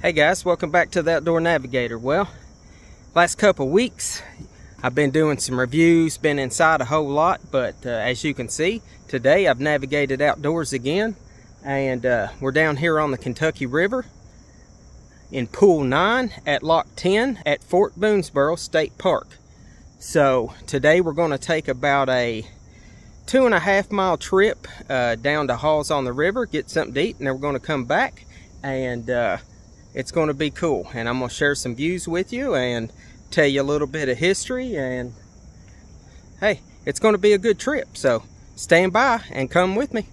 Hey guys, welcome back to the Outdoor Navigator. Well, last couple weeks I've been doing some reviews, been inside a whole lot, but as you can see, today I've navigated outdoors again, and we're down here on the Kentucky River in Pool 9 at Lock 10 at Fort Boonesborough State Park. So today we're going to take about a 2.5 mile trip down to Halls on the River, get something to eat, and then we're going to come back and it's going to be cool, and I'm going to share some views with you and tell you a little bit of history, and hey, it's going to be a good trip, so stand by and come with me.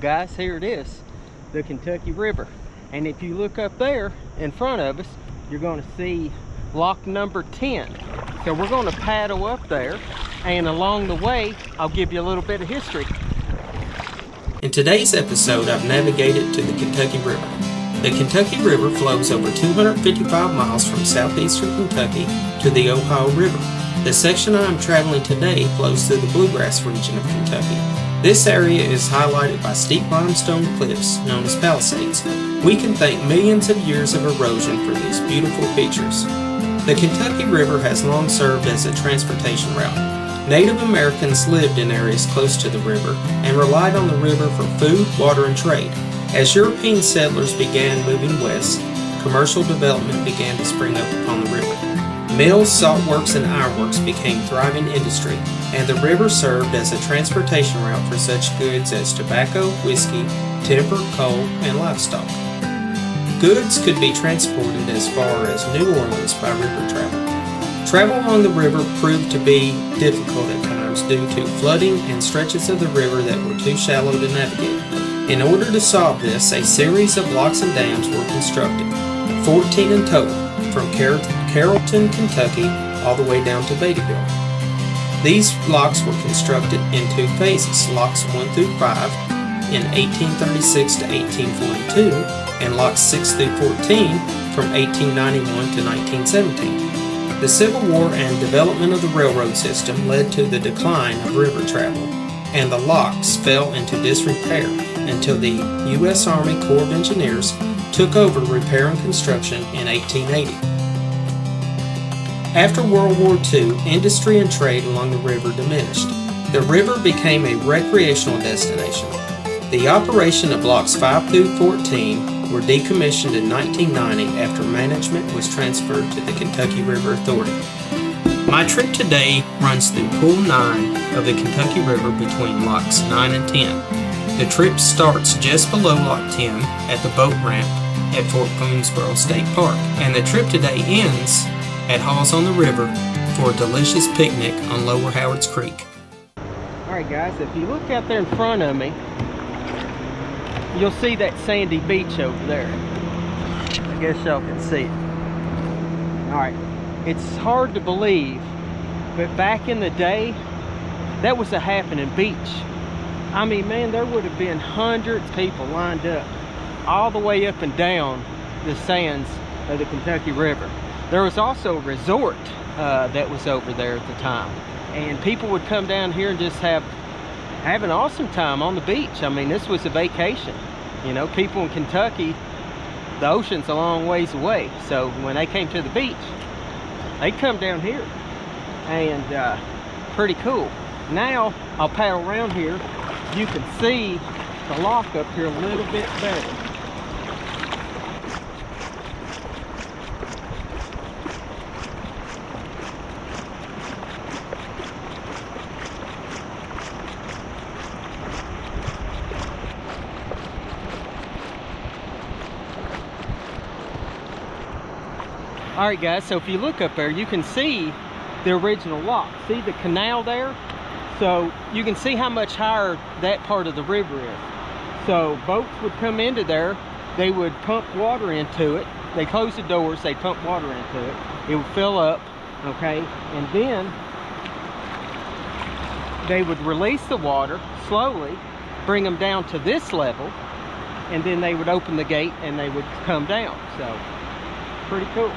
Guys, here it is, the Kentucky River, and if you look up there in front of us, you're going to see lock number 10. So we're going to paddle up there, and along the way I'll give you a little bit of history. In today's episode, I've navigated to the Kentucky River. The Kentucky River flows over 255 miles from southeastern Kentucky to the Ohio River. The section I'm traveling today flows through the Bluegrass region of Kentucky. This area is highlighted by steep limestone cliffs known as Palisades. We can thank millions of years of erosion for these beautiful features. The Kentucky River has long served as a transportation route. Native Americans lived in areas close to the river and relied on the river for food, water, and trade. As European settlers began moving west, commercial development began to spring up upon the river. Mills, saltworks, and ironworks became thriving industry, and the river served as a transportation route for such goods as tobacco, whiskey, timber, coal, and livestock. Goods could be transported as far as New Orleans by river travel. Travel along the river proved to be difficult at times due to flooding and stretches of the river that were too shallow to navigate. In order to solve this, a series of locks and dams were constructed, 14 in total, from Carrollton, Kentucky, all the way down to Beattyville. These locks were constructed in two phases, locks 1 through 5 in 1836 to 1842, and locks 6 through 14 from 1891 to 1917. The Civil War and development of the railroad system led to the decline of river travel, and the locks fell into disrepair until the U.S. Army Corps of Engineers took over repair and construction in 1880. After World War II, industry and trade along the river diminished. The river became a recreational destination. The operation of locks 5 through 14 were decommissioned in 1990 after management was transferred to the Kentucky River Authority. My trip today runs through Pool 9 of the Kentucky River between locks 9 and 10. The trip starts just below Lock 10 at the boat ramp at Fort Boonesborough State Park, and the trip today ends at Halls on the River for a delicious picnic on Lower Howard's Creek. Alright guys, if you look out there in front of me, you'll see that sandy beach over there. I guess y'all can see it. Alright, it's hard to believe, but back in the day, that was a happening beach. I mean, man, there would have been hundreds of people lined up all the way up and down the sands of the Kentucky River. There was also a resort that was over there at the time, and people would come down here and just have an awesome time on the beach. I mean, this was a vacation. You know, people in Kentucky, the ocean's a long ways away, so when they came to the beach, they'd come down here, and pretty cool. Now, I'll paddle around here. You can see the lock up here a little bit better. All right guys, so if you look up there, you can see the original lock. See the canal there? So you can see how much higher that part of the river is. So boats would come into there, they would pump water into it. They close the doors, they pump water into it. It would fill up, okay? And then they would release the water slowly, bring them down to this level, and then they would open the gate and they would come down. So, pretty cool.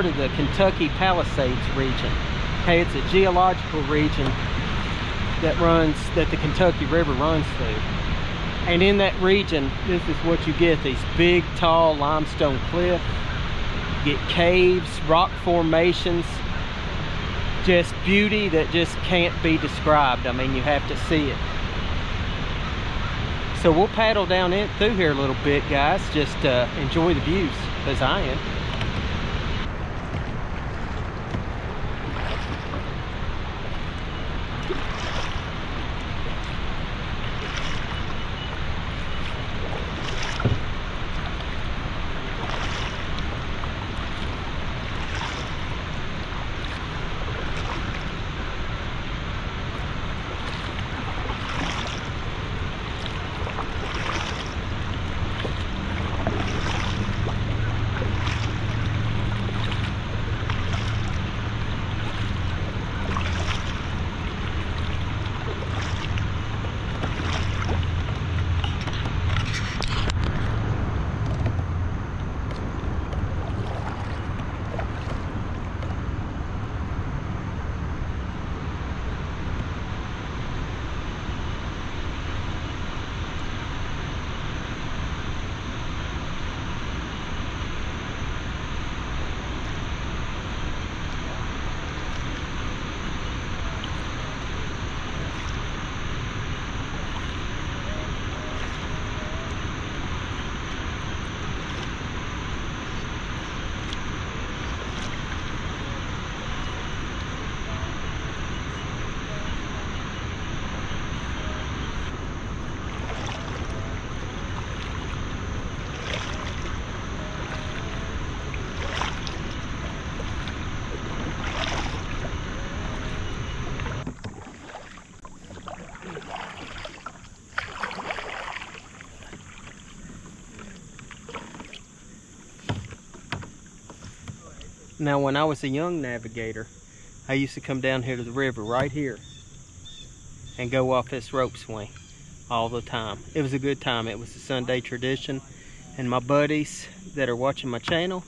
Of the Kentucky Palisades region. Okay, it's a geological region that the Kentucky River runs through. And in that region, this is what you get: these big, tall limestone cliffs. You get caves, rock formations, just beauty that just can't be described. I mean, you have to see it. So we'll paddle down in through here a little bit, guys. Just enjoy the views, as I am. Now, when I was a young navigator, I used to come down here to the river right here and go off this rope swing all the time. It was a good time. It was a Sunday tradition, and my buddies that are watching my channel,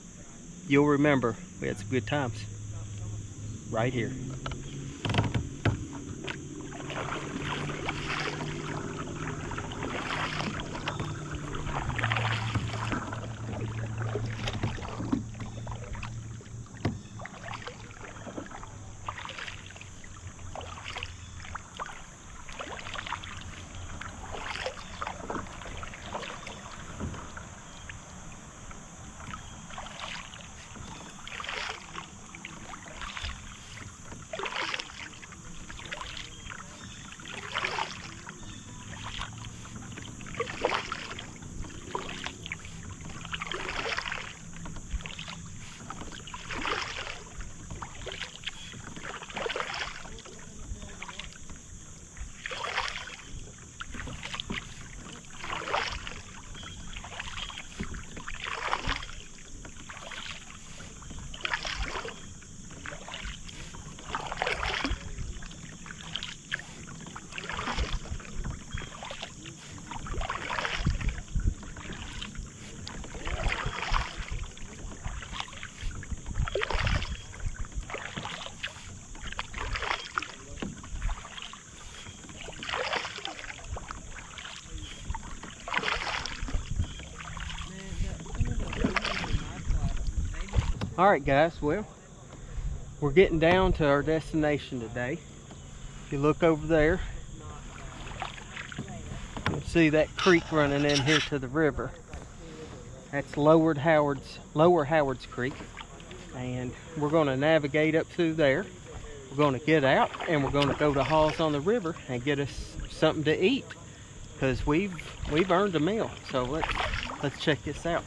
you'll remember we had some good times right here. All right, guys, well, we're getting down to our destination today. If you look over there, you'll see that creek running in here to the river. That's Lower Howard's Creek. And we're gonna navigate up through there. We're gonna get out and we're gonna go to Halls on the River and get us something to eat, because we've earned a meal. So let's check this out.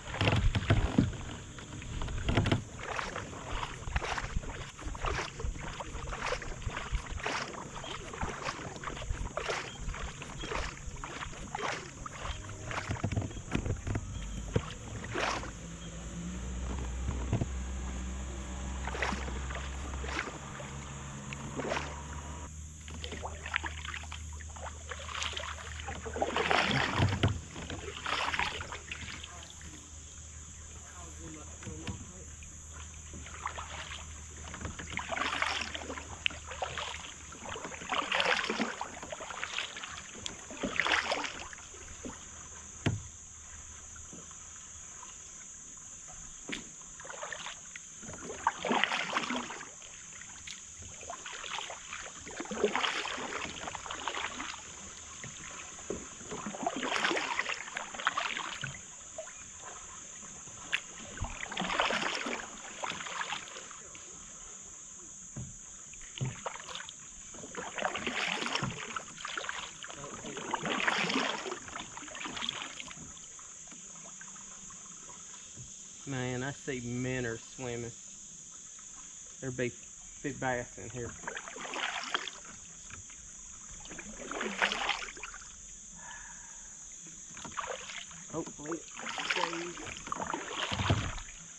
Man, I see men are swimming. There'll be big bass in here. Hopefully it stays. I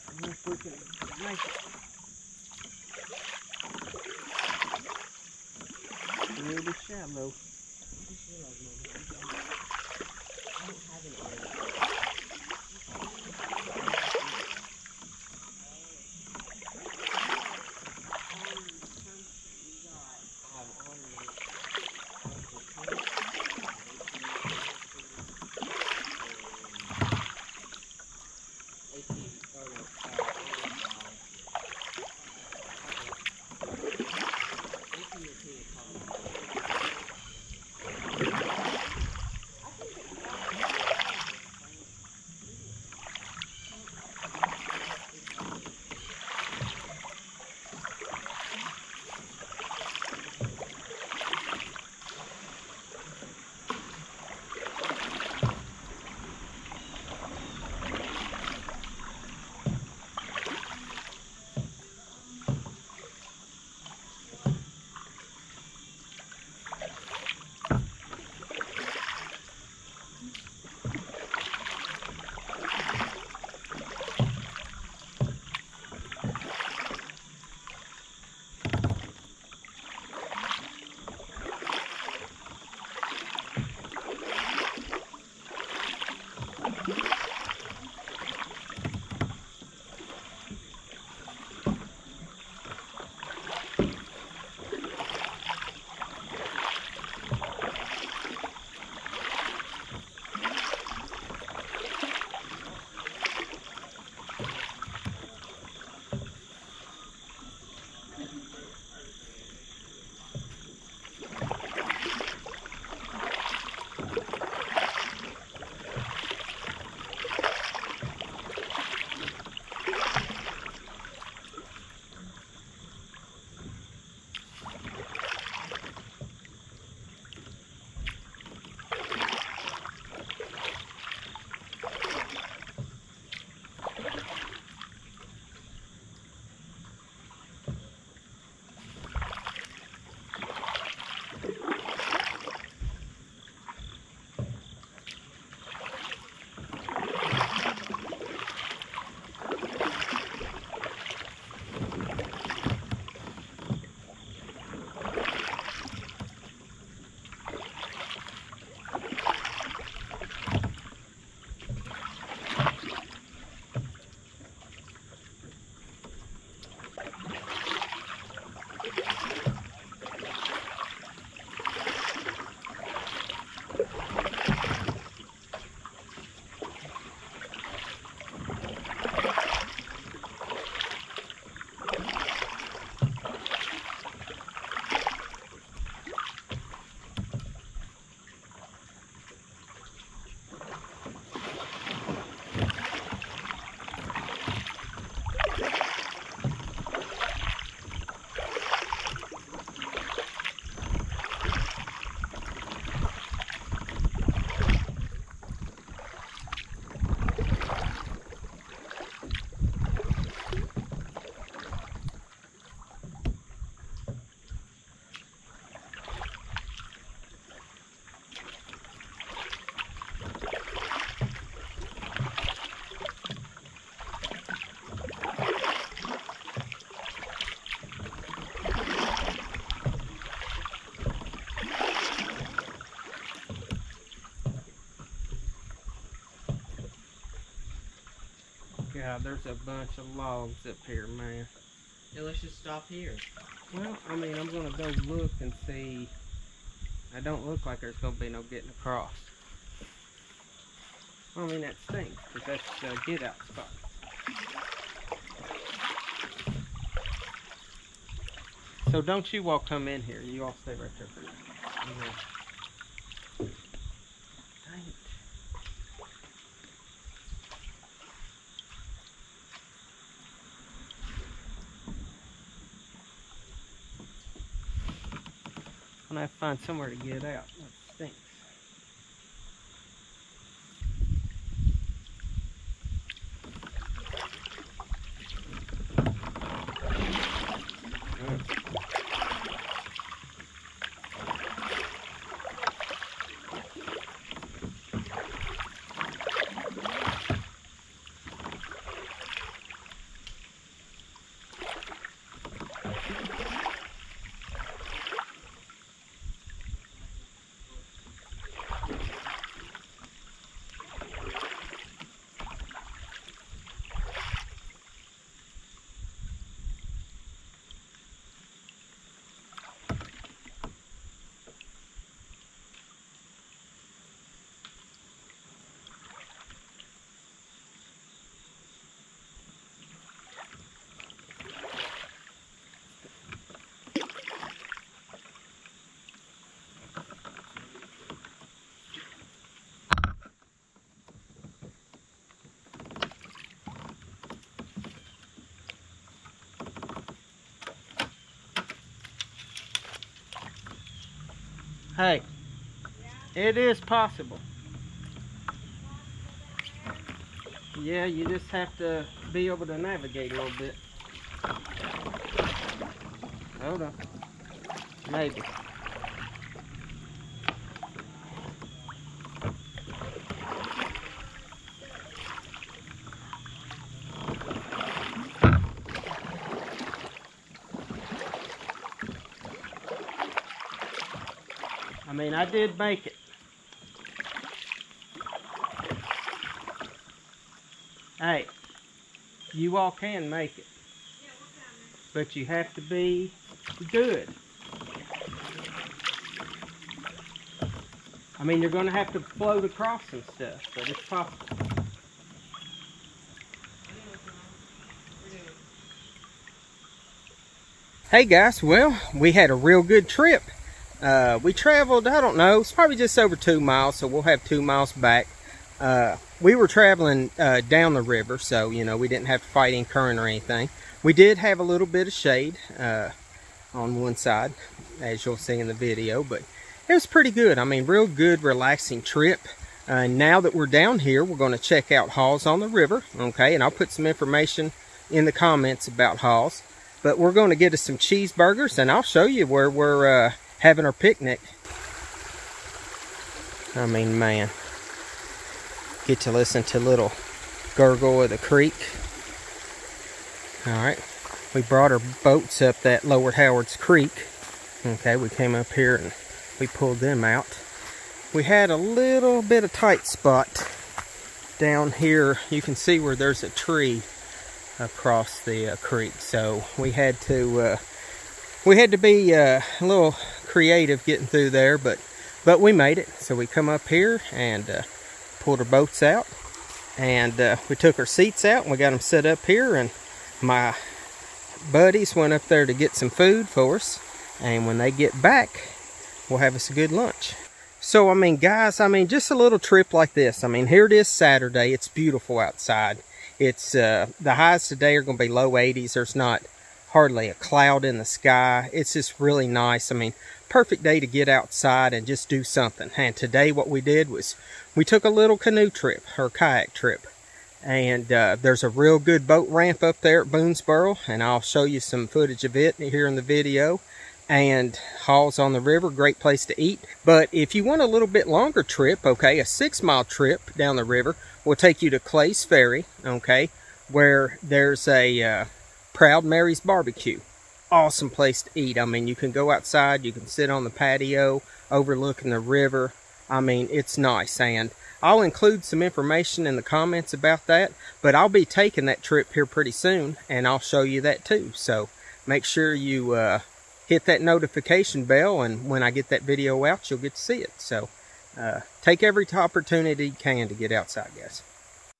don't know if we can make it. A little bit shallow. God, there's a bunch of logs up here, man. Yeah, let's just stop here. Well, I mean, I'm going to go look and see. I don't look like there's going to be no getting across. I mean, that stinks, because that's the get-out spot. So don't you all come in here. You all stay right there for now. Dang it. I'm going to have to find somewhere to get out. That stinks. Hey, yeah. It is possible. Yeah, you just have to be able to navigate a little bit. Hold on. Maybe. I mean, I did make it. Hey, you all can make it, but you have to be good. I mean, you're going to have to float across and stuff, but it's possible. Hey guys, well, we had a real good trip. We traveled, I don't know, it's probably just over 2 miles, so we'll have 2 miles back. We were traveling down the river, so, you know, we didn't have to fight any current or anything. We did have a little bit of shade on one side, as you'll see in the video, but it was pretty good. I mean, real good, relaxing trip. Now that we're down here, we're going to check out Halls on the River, okay, and I'll put some information in the comments about Halls. But we're going to get us some cheeseburgers, and I'll show you where we're... having our picnic. I mean, man, get to listen to little gurgle of the creek. Alright, we brought our boats up that Lower Howard's Creek. Okay, we came up here and we pulled them out. We had a little bit of tight spot down here. You can see where there's a tree across the creek, so we had to be a little creative getting through there, but we made it. So we come up here and pulled our boats out, and we took our seats out and we got them set up here, and my buddies went up there to get some food for us, and when they get back we'll have us a good lunch. So I mean guys, I mean just a little trip like this. I mean, here it is Saturday, it's beautiful outside. It's the highs today are going to be low 80s. There's not hardly a cloud in the sky. It's just really nice. I mean, perfect day to get outside and just do something. And today what we did was we took a little canoe trip or kayak trip, and there's a real good boat ramp up there at Boonesborough, and I'll show you some footage of it here in the video. And Halls on the River, great place to eat. But if you want a little bit longer trip, okay, a 6 mile trip down the river will take you to Clay's Ferry, okay, where there's a Proud Mary's BBQ. Awesome place to eat. I mean, you can go outside, you can sit on the patio overlooking the river. I mean, it's nice. And I'll include some information in the comments about that, but I'll be taking that trip here pretty soon, and I'll show you that too. So make sure you hit that notification bell, and when I get that video out, you'll get to see it. So take every opportunity you can to get outside, guys.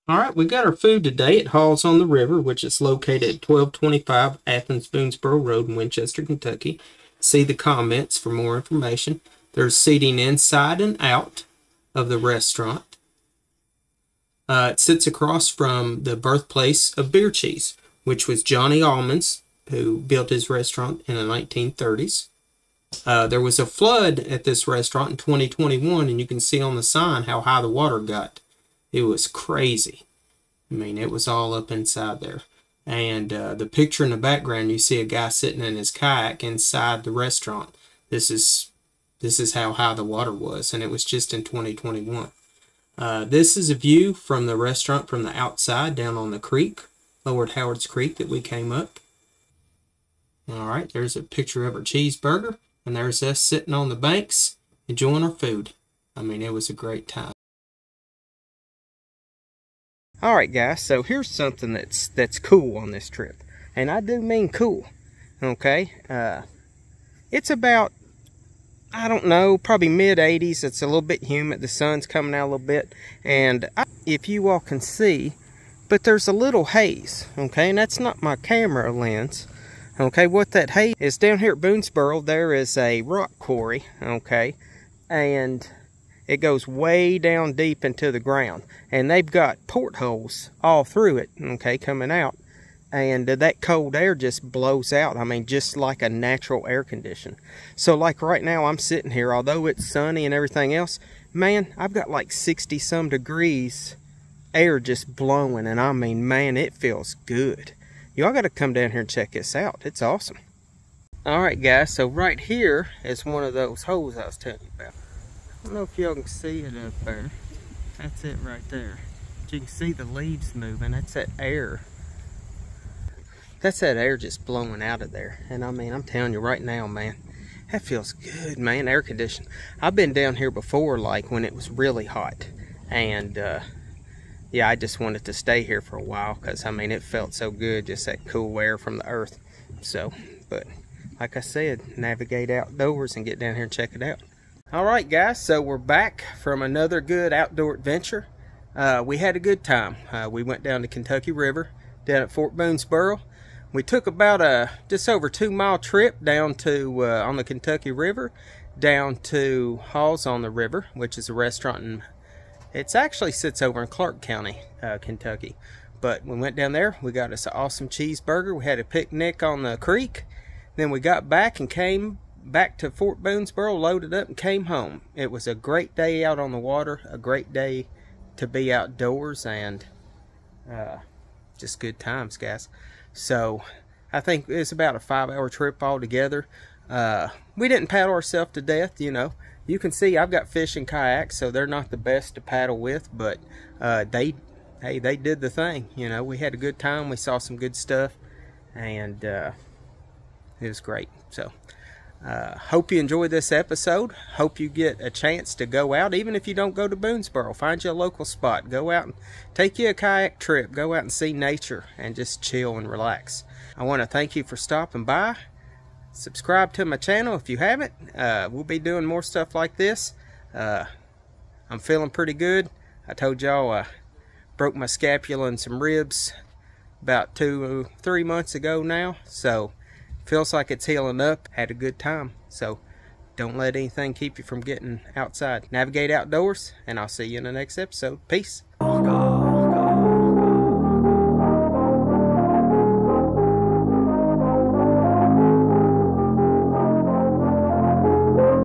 All right, we got our food today at Halls on the River, which is located at 1225 Athens Boonesborough Road in Winchester, Kentucky. See the comments for more information. There's seating inside and out of the restaurant. It sits across from the birthplace of Beer Cheese, which was Johnny Allman's, who built his restaurant in the 1930s. There was a flood at this restaurant in 2021, and you can see on the sign how high the water got. It was crazy. I mean, it was all up inside there. And the picture in the background, you see a guy sitting in his kayak inside the restaurant. This is how high the water was, and it was just in 2021. This is a view from the restaurant from the outside down on the creek, Lower Howard's Creek, that we came up. All right, there's a picture of our cheeseburger, and there's us sitting on the banks enjoying our food. I mean, it was a great time. All right, guys, so here's something that's cool on this trip, and I do mean cool, okay? It's about, I don't know, probably mid-80s. It's a little bit humid. The sun's coming out a little bit. And if you all can see, but there's a little haze, okay? And that's not my camera lens, okay? What that haze is, down here at Boonesborough, there is a rock quarry, okay? And it goes way down deep into the ground. And they've got portholes all through it, okay, coming out. And that cold air just blows out. I mean, just like a natural air condition. So like right now, I'm sitting here, although it's sunny and everything else, man, I've got like 60 some degrees air just blowing, and I mean, man, it feels good. Y'all got to come down here and check this out. It's awesome. All right, guys, so right here is one of those holes I was telling you about. I don't know if y'all can see it up there. That's it right there. But you can see the leaves moving. That's that air. That's that air just blowing out of there. And I mean, I'm telling you right now, man, that feels good, man, air conditioning. I've been down here before, like when it was really hot. And yeah, I just wanted to stay here for a while because, I mean, it felt so good, just that cool air from the earth. So, but like I said, navigate outdoors and get down here and check it out. All right, guys, so we're back from another good outdoor adventure. We had a good time. We went down to Kentucky River, down at Fort Boonesborough. We took about a just over 2-mile trip down to on the Kentucky River, down to Halls on the River, which is a restaurant, and it actually sits over in Clark County, Kentucky. But we went down there, we got us an awesome cheeseburger, we had a picnic on the creek, then we got back and came back to Fort Boonesborough, loaded up and came home. It was a great day out on the water, a great day to be outdoors, and just good times, guys. So I think it's about a 5-hour trip altogether. We didn't paddle ourselves to death, you know. You can see I've got fishing kayaks, so they're not the best to paddle with, but hey, they did the thing, you know. We had a good time, we saw some good stuff, and it was great. So hope you enjoyed this episode. Hope you get a chance to go out, even if you don't go to Boonesborough. Find you a local spot, go out and take you a kayak trip, go out and see nature and just chill and relax. I want to thank you for stopping by. Subscribe to my channel if you haven't. We'll be doing more stuff like this. I'm feeling pretty good. I told y'all I broke my scapula and some ribs about 2-3 months ago now, so feels like it's healing up. Had a good time. So don't let anything keep you from getting outside. Navigate outdoors, and I'll see you in the next episode. Peace.